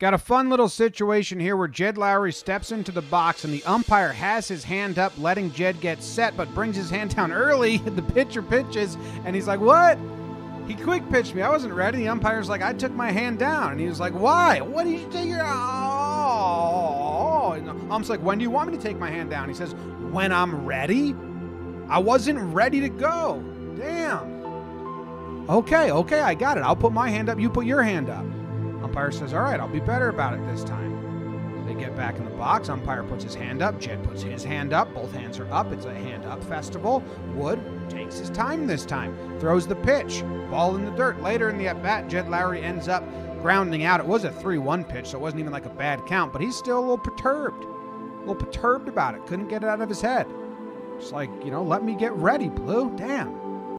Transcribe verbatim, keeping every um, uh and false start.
Got a fun little situation here where Jed Lowrie steps into the box and the umpire has his hand up, letting Jed get set, but brings his hand down early. The pitcher pitches, and he's like, what? He quick pitched me. I wasn't ready. The umpire's like, I took my hand down. And he was like, why? What did you take your... Oh. And I'm just like, when do you want me to take my hand down? He says, when I'm ready? I wasn't ready to go. Damn. Okay, okay, I got it. I'll put my hand up. You put your hand up. Umpire says, all right, I'll be better about it this time. They get back in the box. Umpire puts his hand up. Jed puts his hand up. Both hands are up. It's a hand-up festival. Wood takes his time this time. Throws the pitch. Ball in the dirt. Later in the at-bat, Jed Lowrie ends up grounding out. It was a three one pitch, so it wasn't even like a bad count, but he's still a little perturbed. A little perturbed about it. Couldn't get it out of his head. Just like, you know, let me get ready, Blue. Damn.